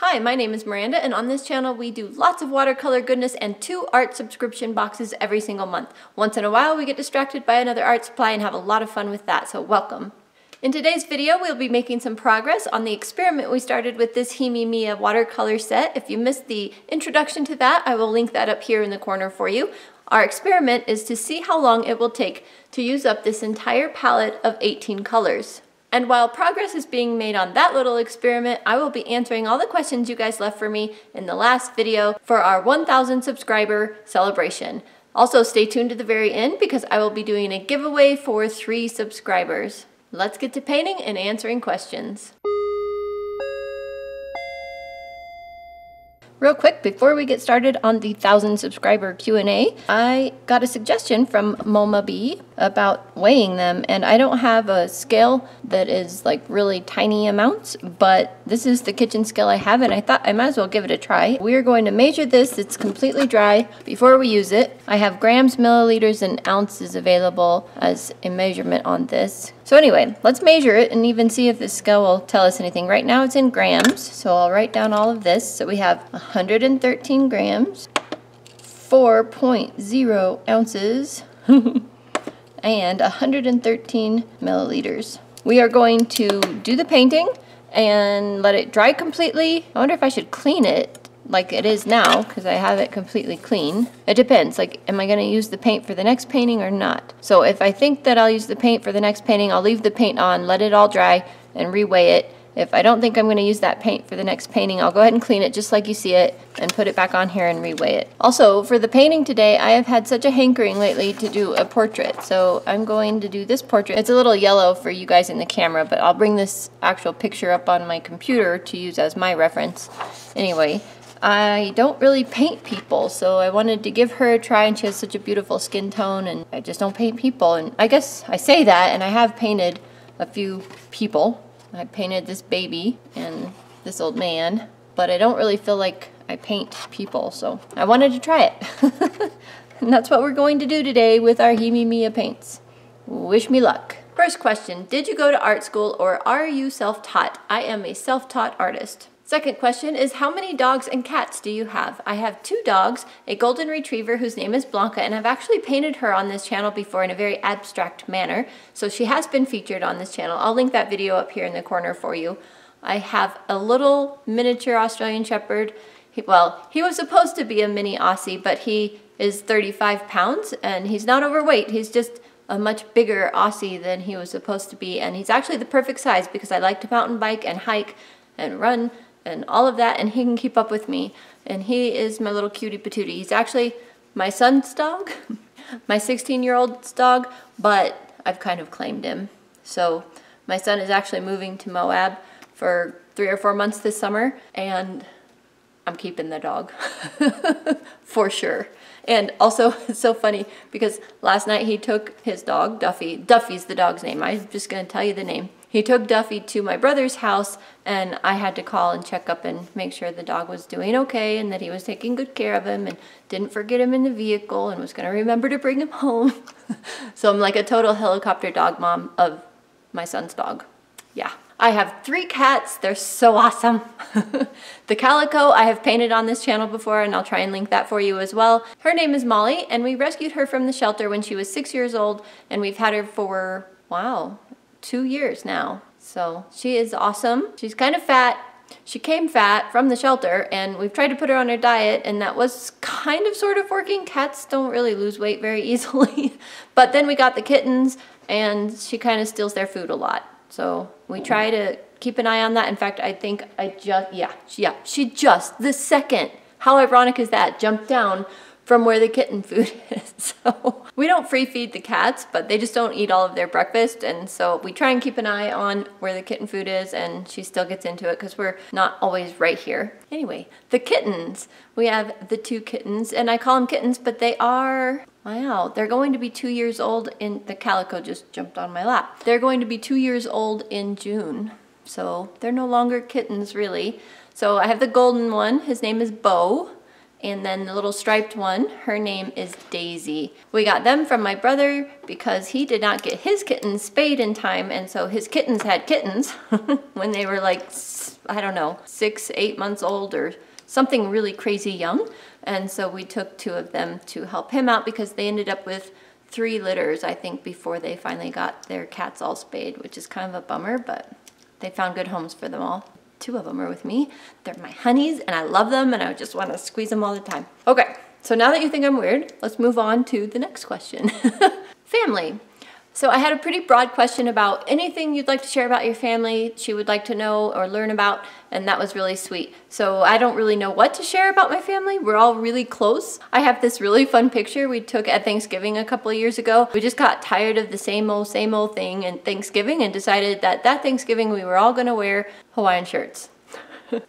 Hi, my name is Miranda, and on this channel we do lots of watercolor goodness and 2 art subscription boxes every single month. Once in a while we get distracted by another art supply and have a lot of fun with that, so welcome. In today's video we'll be making some progress on the experiment we started with this Himi Miya watercolor set. If you missed the introduction to that, I will link that up here in the corner for you. Our experiment is to see how long it will take to use up this entire palette of 18 colors. And while progress is being made on that little experiment, I will be answering all the questions you guys left for me in the last video for our 1,000 subscriber celebration. Also stay tuned to the very end because I will be doing a giveaway for 3 subscribers. Let's get to painting and answering questions. Real quick, before we get started on the 1,000 subscriber Q&A, I got a suggestion from Moma B about weighing them, and I don't have a scale that is like really tiny amounts, but this is the kitchen scale I have, and I thought I might as well give it a try. We're going to measure this. It's completely dry before we use it. I have grams, milliliters, and ounces available as a measurement on this. So anyway, let's measure it and even see if this scale will tell us anything. Right now it's in grams, so I'll write down all of this. So we have 113 grams, 4.0 ounces, and 113 milliliters. We are going to do the painting and let it dry completely. I wonder if I should clean it like it is now, because I have it completely clean. It depends, like, am I gonna use the paint for the next painting or not? So if I think that I'll use the paint for the next painting, I'll leave the paint on, let it all dry, and reweigh it. If I don't think I'm going to use that paint for the next painting, I'll go ahead and clean it just like you see it and put it back on here and reweigh it. Also, for the painting today, I have had such a hankering lately to do a portrait, so I'm going to do this portrait. It's a little yellow for you guys in the camera, but I'll bring this actual picture up on my computer to use as my reference. Anyway, I don't really paint people, so I wanted to give her a try, and she has such a beautiful skin tone, and I just don't paint people. And I guess I say that, and I have painted a few people. I painted this baby and this old man, but I don't really feel like I paint people, so I wanted to try it. And that's what we're going to do today with our Himi Miya paints. Wish me luck. First question, did you go to art school or are you self-taught? I am a self-taught artist. Second question is, how many dogs and cats do you have? I have 2 dogs, a golden retriever whose name is Blanca, and I've actually painted her on this channel before in a very abstract manner, so she has been featured on this channel. I'll link that video up here in the corner for you. I have a little miniature Australian Shepherd. He was supposed to be a mini Aussie, but he is 35 pounds, and he's not overweight. He's just a much bigger Aussie than he was supposed to be, and he's actually the perfect size because I like to mountain bike and hike and run and all of that, and he can keep up with me. And he is my little cutie patootie. He's actually my son's dog, my 16-year-old's dog, but I've kind of claimed him. So my son is actually moving to Moab for 3 or 4 months this summer, and I'm keeping the dog for sure. And also, it's so funny because last night he took his dog, Duffy. Duffy's the dog's name. I'm just gonna tell you the name. He took Duffy to my brother's house, and I had to call and check up and make sure the dog was doing okay and that he was taking good care of him and didn't forget him in the vehicle and was going to remember to bring him home. So I'm like a total helicopter dog mom of my son's dog. Yeah. I have 3 cats. They're so awesome. The calico I have painted on this channel before, and I'll try and link that for you as well. Her name is Molly, and we rescued her from the shelter when she was 6 years old, and we've had her for, wow, 2 years now. So she is awesome. She's kind of fat. She came fat from the shelter, and we've tried to put her on her diet, and that was kind of sort of working. Cats don't really lose weight very easily. But then we got the kittens, and she kind of steals their food a lot. So we try to keep an eye on that. In fact, I think I just, she just, the second, how ironic is that, jumped down from where the kitten food is. So we don't free feed the cats, but they just don't eat all of their breakfast. And so we try and keep an eye on where the kitten food is, and she still gets into it because we're not always right here. Anyway, the kittens. We have the 2 kittens, and I call them kittens, but they are, wow, they're going to be 2 years old in, the calico just jumped on my lap. They're going to be 2 years old in June. So they're no longer kittens really. So I have the golden one, his name is Bo. And then the little striped one, her name is Daisy. We got them from my brother because he did not get his kittens spayed in time, and so his kittens had kittens when they were like, I don't know, 6, 8 months old or something really crazy young. And so we took 2 of them to help him out because they ended up with 3 litters, I think, before they finally got their cats all spayed, which is kind of a bummer, but they found good homes for them all. 2 of them are with me. They're my honeys and I love them and I just want to squeeze them all the time. Okay, so now that you think I'm weird, let's move on to the next question. Family. So I had a pretty broad question about anything you'd like to share about your family, she would like to know or learn about, and that was really sweet. So I don't really know what to share about my family. We're all really close. I have this really fun picture we took at Thanksgiving a couple of years ago. We just got tired of the same old thing in Thanksgiving and decided that that Thanksgiving we were all gonna wear Hawaiian shirts.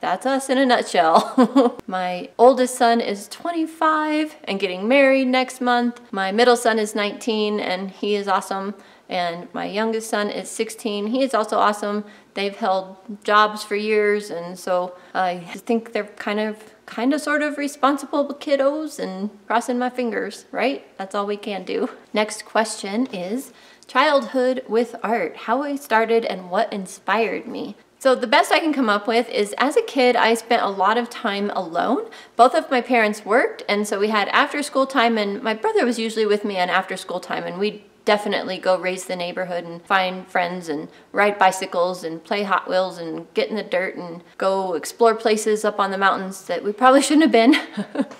That's us in a nutshell. My oldest son is 25 and getting married next month. My middle son is 19 and he is awesome. And my youngest son is 16. He is also awesome. They've held jobs for years, and so I think they're kind of sort of responsible kiddos, and crossing my fingers, right? That's all we can do. Next question is childhood with art. How I started and what inspired me. So the best I can come up with is as a kid, I spent a lot of time alone. Both of my parents worked, and so we had after school time, and my brother was usually with me on after school time, and we'd definitely go raise the neighborhood and find friends and ride bicycles and play Hot Wheels and get in the dirt and go explore places up on the mountains that we probably shouldn't have been.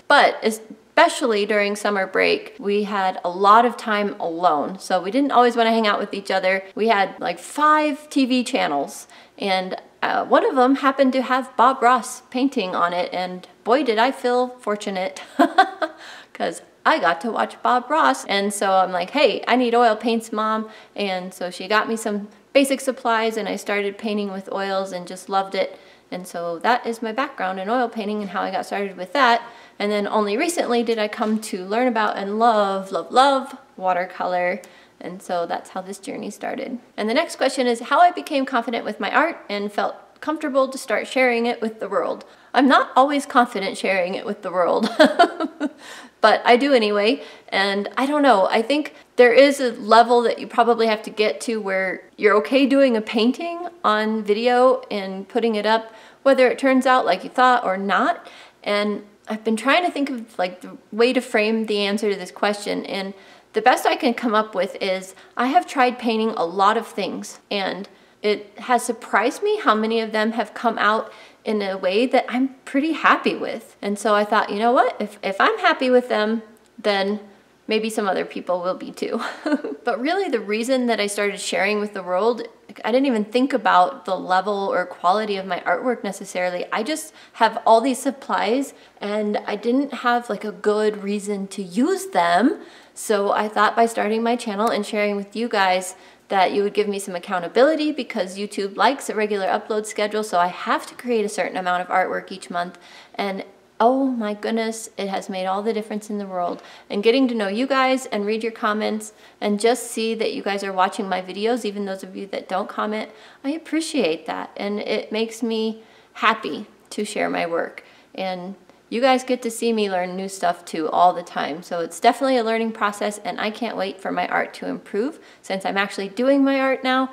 But especially during summer break, we had a lot of time alone. So we didn't always want to hang out with each other. We had like 5 TV channels, and one of them happened to have Bob Ross painting on it, and boy did I feel fortunate because I got to watch Bob Ross. And so I'm like, hey, I need oil paints, Mom. And so she got me some basic supplies, and I started painting with oils and just loved it. And so that is my background in oil painting and how I got started with that. And then only recently did I come to learn about and love, love, love watercolor. And so that's how this journey started. And the next question is how I became confident with my art and felt comfortable to start sharing it with the world. I'm not always confident sharing it with the world, but I do anyway. And I don't know, I think there is a level that you probably have to get to where you're okay doing a painting on video and putting it up, whether it turns out like you thought or not. And I've been trying to think of like the way to frame the answer to this question, and the best I can come up with is I have tried painting a lot of things, and it has surprised me how many of them have come out in a way that I'm pretty happy with. And so I thought, you know what, if I'm happy with them, then maybe some other people will be too. But really the reason that I started sharing with the world, I didn't even think about the level or quality of my artwork necessarily. I just have all these supplies and I didn't have like a good reason to use them. So I thought by starting my channel and sharing with you guys that you would give me some accountability, because YouTube likes a regular upload schedule, so I have to create a certain amount of artwork each month. And oh my goodness, it has made all the difference in the world. And getting to know you guys and read your comments and just see that you guys are watching my videos, even those of you that don't comment, I appreciate that. And it makes me happy to share my work. And you guys get to see me learn new stuff too all the time. So it's definitely a learning process, and I can't wait for my art to improve. Since I'm actually doing my art now,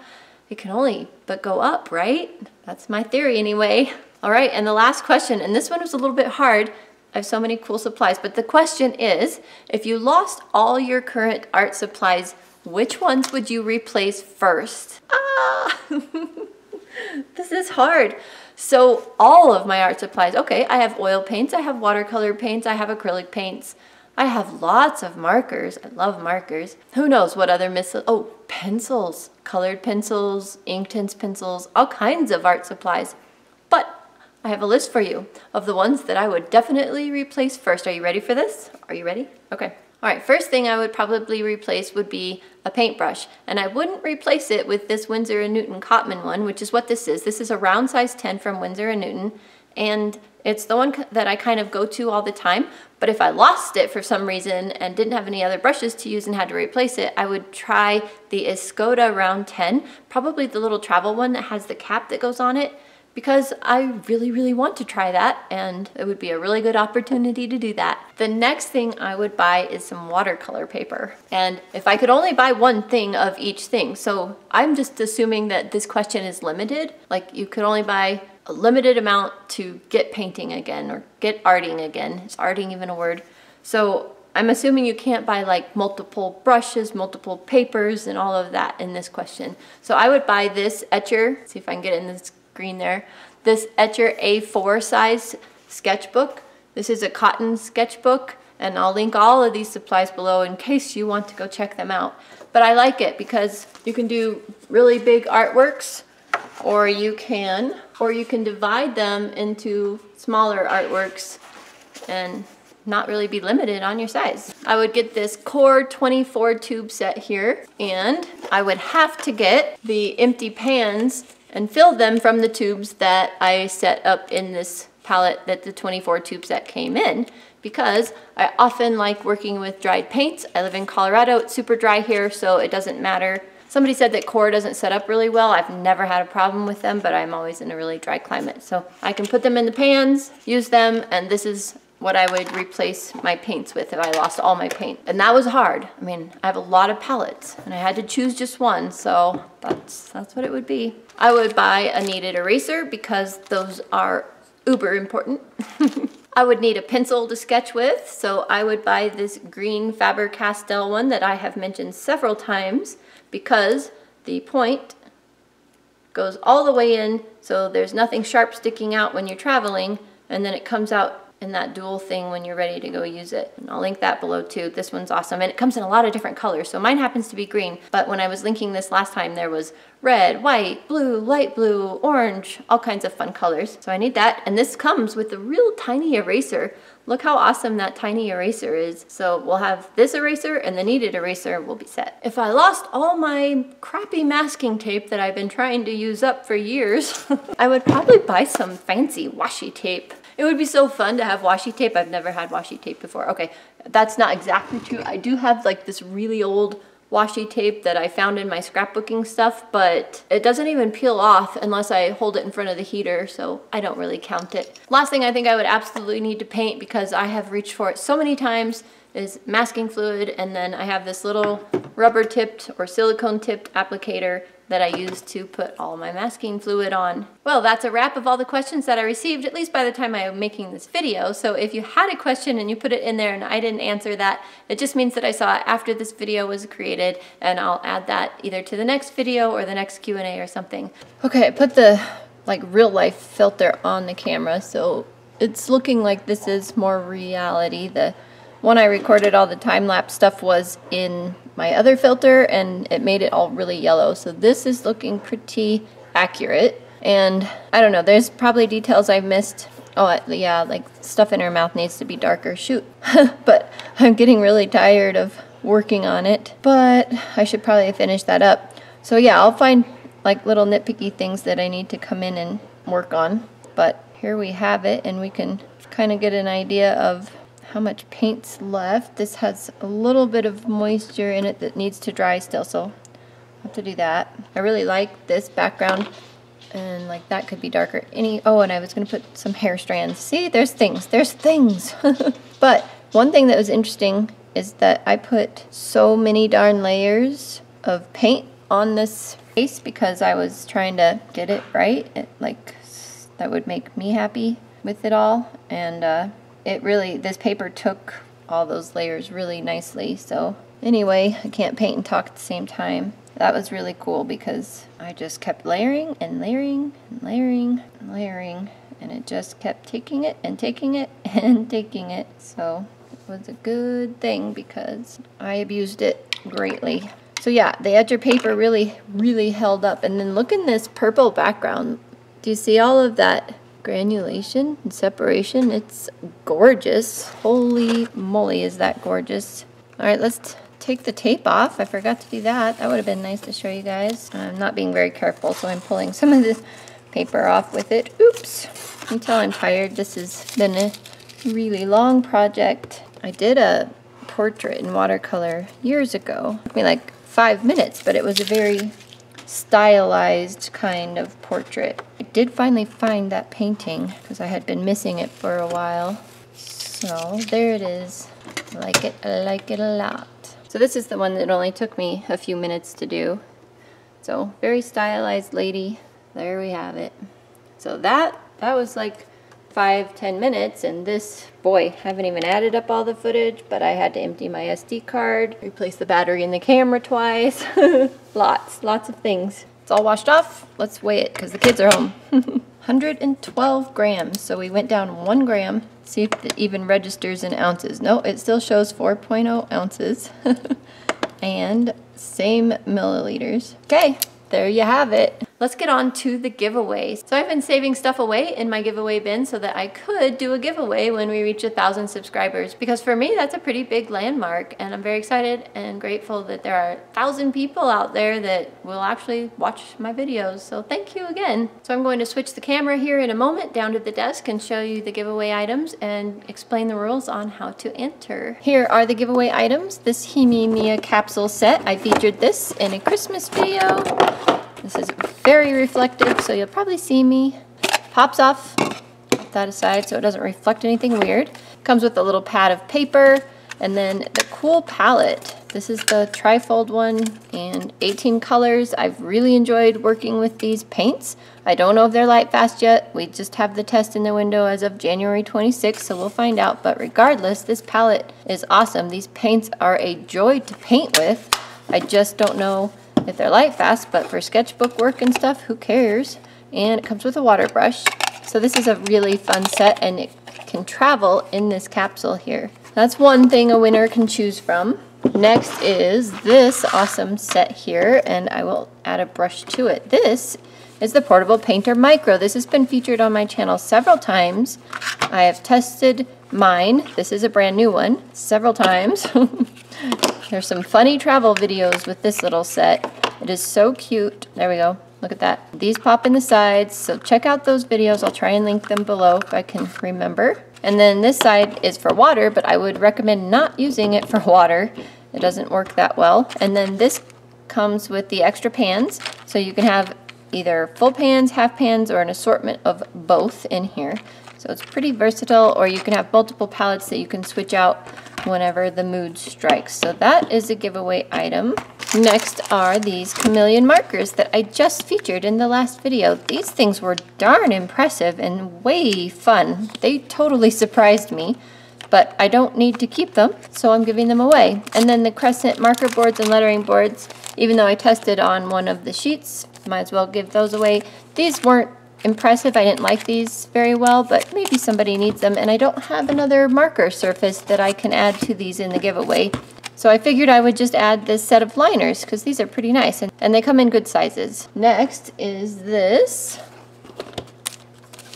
it can only but go up, right? That's my theory anyway. All right, and the last question, and this one was a little bit hard. I have so many cool supplies, but the question is, if you lost all your current art supplies, which ones would you replace first? Ah, this is hard. So all of my art supplies, okay, I have oil paints, I have watercolor paints, I have acrylic paints, I have lots of markers. I love markers. Who knows what other oh, pencils, colored pencils, Inkten's pencils, all kinds of art supplies. But I have a list for you of the ones that I would definitely replace first. Are you ready for this? Are you ready? Okay. All right, first thing I would probably replace would be a paintbrush, and I wouldn't replace it with this Winsor & Newton Cotman one, which is what this is. This is a round size 10 from Winsor & Newton, and it's the one that I kind of go to all the time, but if I lost it for some reason and didn't have any other brushes to use and had to replace it, I would try the Escoda round 10, probably the little travel one that has the cap that goes on it, because I really, really want to try that, and it would be a really good opportunity to do that. The next thing I would buy is some watercolor paper. And if I could only buy one thing of each thing, so I'm just assuming that this question is limited, like you could only buy a limited amount to get painting again or get arting again. Is arting even a word? So I'm assuming you can't buy like multiple brushes, multiple papers, and all of that in this question. So I would buy this Etchr, see if I can get it in the screen there, this Etchr A4 size sketchbook. This is a cotton sketchbook, and I'll link all of these supplies below in case you want to go check them out. But I like it because you can do really big artworks, or you can divide them into smaller artworks and not really be limited on your size. I would get this QoR 24 tube set here, and I would have to get the empty pans and fill them from the tubes that I set up in this palette that the 24 tube set came in, because I often like working with dried paints. I live in Colorado, it's super dry here, so it doesn't matter. Somebody said that QoR doesn't set up really well. I've never had a problem with them, but I'm always in a really dry climate. So I can put them in the pans, use them, and this is what I would replace my paints with if I lost all my paint. And that was hard. I mean, I have a lot of palettes and I had to choose just one, so that's what it would be. I would buy a kneaded eraser because those are uber important. I would need a pencil to sketch with, so I would buy this green Faber-Castell one that I have mentioned several times because the point goes all the way in, so there's nothing sharp sticking out when you're traveling, and then it comes out in that dual thing when you're ready to go use it. And I'll link that below too. This one's awesome, and it comes in a lot of different colors. So mine happens to be green, but when I was linking this last time, there was red, white, blue, light blue, orange, all kinds of fun colors. So I need that, and this comes with a real tiny eraser. Look how awesome that tiny eraser is. So we'll have this eraser and the kneaded eraser will be set. If I lost all my crappy masking tape that I've been trying to use up for years, I would probably buy some fancy washi tape. It would be so fun to have washi tape. I've never had washi tape before. Okay, that's not exactly true. I do have like this really old washi tape that I found in my scrapbooking stuff, but it doesn't even peel off unless I hold it in front of the heater, so I don't really count it. Last thing I think I would absolutely need to paint, because I have reached for it so many times, is masking fluid, and then I have this little rubber tipped or silicone tipped applicator that I use to put all my masking fluid on. Well, that's a wrap of all the questions that I received, at least by the time I'm making this video. So if you had a question and you put it in there and I didn't answer that, it just means that I saw it after this video was created, and I'll add that either to the next video or the next Q&A or something. Okay, I put the like real life filter on the camera, so it's looking like this is more reality. The one I recorded all the time-lapse stuff was in my other filter, and it made it all really yellow. So this is looking pretty accurate, and I don't know, there's probably details I missed. Oh yeah, like stuff in her mouth needs to be darker, shoot. But I'm getting really tired of working on it, but I should probably finish that up. So yeah, I'll find like little nitpicky things that I need to come in and work on, but here we have it, and we can kind of get an idea of how much paint's left. This has a little bit of moisture in it that needs to dry still, so I'll have to do that. I really like this background, and like that could be darker. Oh, and I was gonna put some hair strands. See, there's things. But one thing that was interesting is that I put so many darn layers of paint on this face because I was trying to get it right. It, like, that would make me happy with it all, and it really, this paper took all those layers really nicely. So anyway, I can't paint and talk at the same time. That was really cool because I just kept layering and layering and layering and layering, and it just kept taking it and taking it and taking it. So it was a good thing because I abused it greatly. So yeah, the Etchr paper really, really held up. And then look in this purple background. Do you see all of that granulation and separation? It's gorgeous. Holy moly, is that gorgeous. All right, let's take the tape off. I forgot to do that. That would have been nice to show you guys. I'm not being very careful, so I'm pulling some of this paper off with it. Oops. You can tell I'm tired. This has been a really long project. I did a portrait in watercolor years ago. It took me like 5 minutes, but it was a very stylized kind of portrait. I did finally find that painting because I had been missing it for a while. So there it is. I like it. I like it a lot. So this is the one that only took me a few minutes to do. So very stylized lady. There we have it. So that was like 5–10 minutes, and this, boy, I haven't even added up all the footage, but I had to empty my SD card, replace the battery in the camera twice. lots of things. It's all washed off. Let's weigh it because the kids are home. 112 grams, so we went down 1 gram. See if it even registers in ounces. No, it still shows 4.0 ounces. And same milliliters. Okay, there you have it. Let's get on to the giveaway. So I've been saving stuff away in my giveaway bin so that I could do a giveaway when we reach 1,000 subscribers, because for me that's a pretty big landmark, and I'm very excited and grateful that there are 1,000 people out there that will actually watch my videos. So thank you again. So I'm going to switch the camera here in a moment down to the desk and show you the giveaway items and explain the rules on how to enter. Here are the giveaway items. This Himi Miya capsule set. I featured this in a Christmas video. This is very reflective, so you'll probably see me. Pops off, put that aside so it doesn't reflect anything weird. Comes with a little pad of paper, and then the cool palette. This is the trifold one, and 18 colors. I've really enjoyed working with these paints. I don't know if they're light fast yet. We just have the test in the window as of January 26th, so we'll find out. But regardless, this palette is awesome. These paints are a joy to paint with. I just don't know if they're light fast, but for sketchbook work and stuff, who cares? And it comes with a water brush. So this is a really fun set, and it can travel in this capsule here. That's one thing a winner can choose from. Next is this awesome set here, and I will add a brush to it. This is the Portable Painter Micro. This has been featured on my channel several times. I have tested mine. This is a brand new one, several times. There's some funny travel videos with this little set. It is so cute. There we go. Look at that. These pop in the sides, so check out those videos. I'll try and link them below if I can remember. And then this side is for water, but I would recommend not using it for water. It doesn't work that well. And then this comes with the extra pans, so you can have either full pans, half pans, or an assortment of both in here. So it's pretty versatile, or you can have multiple palettes that you can switch out whenever the mood strikes. So that is a giveaway item. Next are these chameleon markers that I just featured in the last video. These things were darn impressive and way fun. They totally surprised me, but I don't need to keep them, so I'm giving them away. And then the crescent marker boards and lettering boards, even though I tested on one of the sheets, might as well give those away. These weren't impressive. I didn't like these very well, but maybe somebody needs them, and I don't have another marker surface that I can add to these in the giveaway. So I figured I would just add this set of liners because these are pretty nice, and they come in good sizes. Next is this.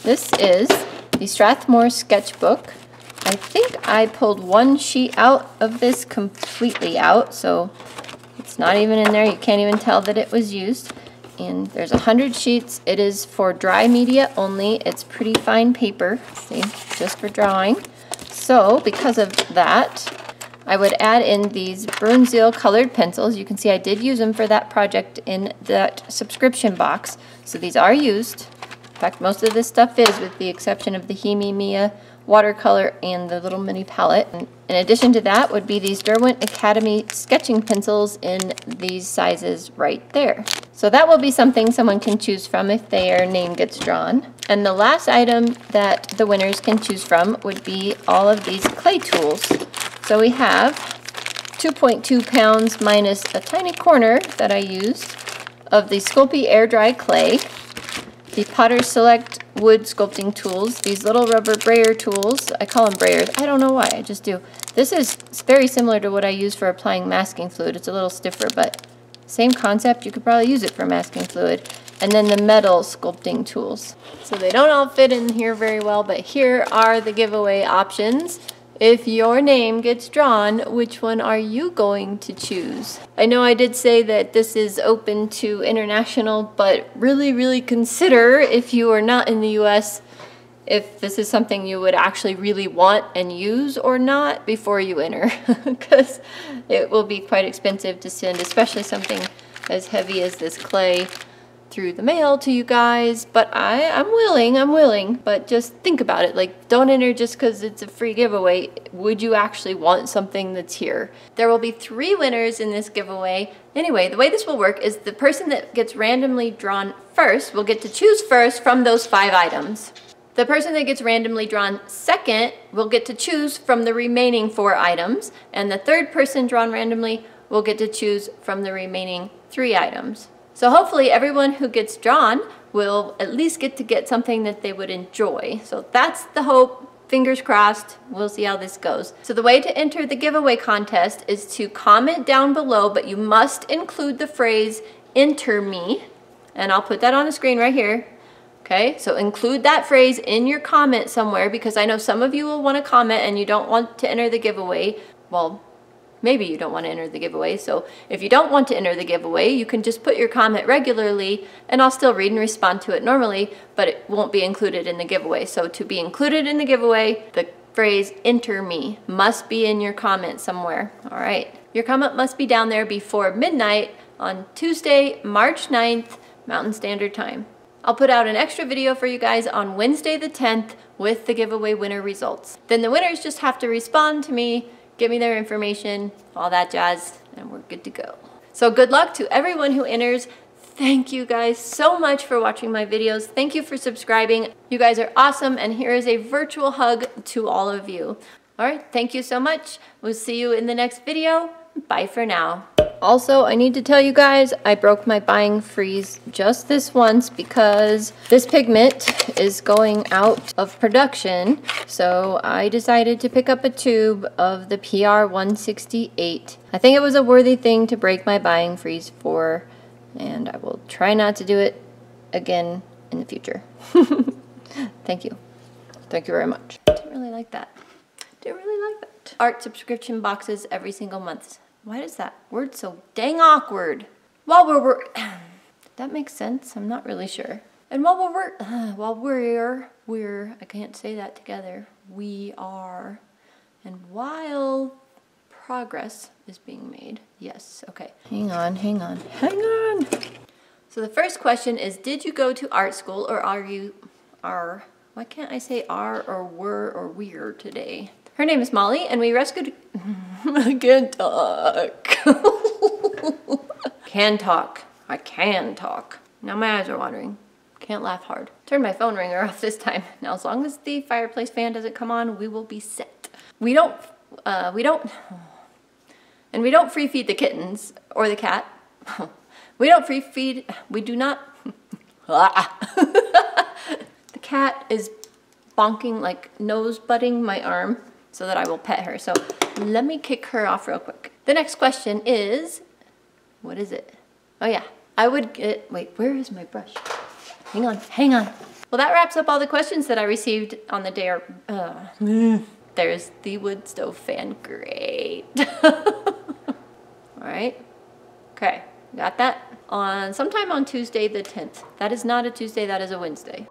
This is the Strathmore sketchbook. I think I pulled one sheet out of this completely out, so it's not even in there. You can't even tell that it was used. And there's 100 sheets. It is for dry media only. It's pretty fine paper, see, just for drawing. So because of that, I would add in these Bruynzeel colored pencils. You can see I did use them for that project in that subscription box. So these are used. In fact, most of this stuff is, with the exception of the Himi Miya watercolor and the little mini palette. And in addition to that would be these Derwent Academy sketching pencils in these sizes right there. So that will be something someone can choose from if their name gets drawn. And the last item that the winners can choose from would be all of these clay tools. So we have 2.2 pounds minus a tiny corner that I used of the Sculpey air dry clay, the Potter Select wood sculpting tools, these little rubber brayer tools. I call them brayers. I don't know why, I just do. This is very similar to what I use for applying masking fluid. It's a little stiffer, but same concept. You could probably use it for masking fluid. And then the metal sculpting tools. So they don't all fit in here very well, but here are the giveaway options. If your name gets drawn, which one are you going to choose? I know I did say that this is open to international, but really, really consider, if you are not in the US, if this is something you would actually really want and use or not before you enter, because it will be quite expensive to send, especially something as heavy as this clay through the mail to you guys, but I'm willing, but just think about it. Like, don't enter just because it's a free giveaway. Would you actually want something that's here? There will be 3 winners in this giveaway. Anyway, the way this will work is the person that gets randomly drawn first will get to choose first from those 5 items. The person that gets randomly drawn second will get to choose from the remaining 4 items, and the third person drawn randomly will get to choose from the remaining 3 items. So hopefully everyone who gets drawn will at least get something that they would enjoy. So that's the hope, fingers crossed, we'll see how this goes. So the way to enter the giveaway contest is to comment down below, but you must include the phrase, "enter me," and I'll put that on the screen right here. Okay, so include that phrase in your comment somewhere, because I know some of you will want to comment and you don't want to enter the giveaway. Well, maybe you don't want to enter the giveaway, so if you don't want to enter the giveaway, you can just put your comment regularly, and I'll still read and respond to it normally, but it won't be included in the giveaway. So to be included in the giveaway, the phrase "enter me" must be in your comment somewhere. All right. Your comment must be down there before midnight on Tuesday, March 9th, Mountain Standard Time. I'll put out an extra video for you guys on Wednesday the 10th with the giveaway winner results. Then the winners just have to respond to me, give me their information, all that jazz, and we're good to go. So good luck to everyone who enters. Thank you guys so much for watching my videos. Thank you for subscribing. You guys are awesome, and here is a virtual hug to all of you. All right, thank you so much. We'll see you in the next video. Bye for now. Also, I need to tell you guys, I broke my buying freeze just this once because this pigment is going out of production. So I decided to pick up a tube of the PR168. I think it was a worthy thing to break my buying freeze for, and I will try not to do it again in the future. Thank you. Thank you very much. Didn't really like that. Didn't really like that. Art subscription boxes every single month. Why does that word so dang awkward? That makes sense? I'm not really sure. And I can't say that together. We are. And while progress is being made. Yes, okay. Hang on. So the first question is, did you go to art school, or are you? Why can't I say are or were or we're today? Her name is Molly, and we rescued... I can't talk. I can talk. Now my eyes are watering. Can't laugh hard. Turn my phone ringer off this time. Now, as long as the fireplace fan doesn't come on, we will be set. We don't free feed the kittens or the cat. The cat is bonking, like nose butting my arm so that I will pet her. So let me kick her off real quick. The next question is, what is it? Oh yeah, wait, where is my brush? Hang on. Well, that wraps up all the questions that I received on the day. There's the wood stove fan, great. All right, okay, got that. Sometime on Tuesday the 10th. That is not a Tuesday, that is a Wednesday.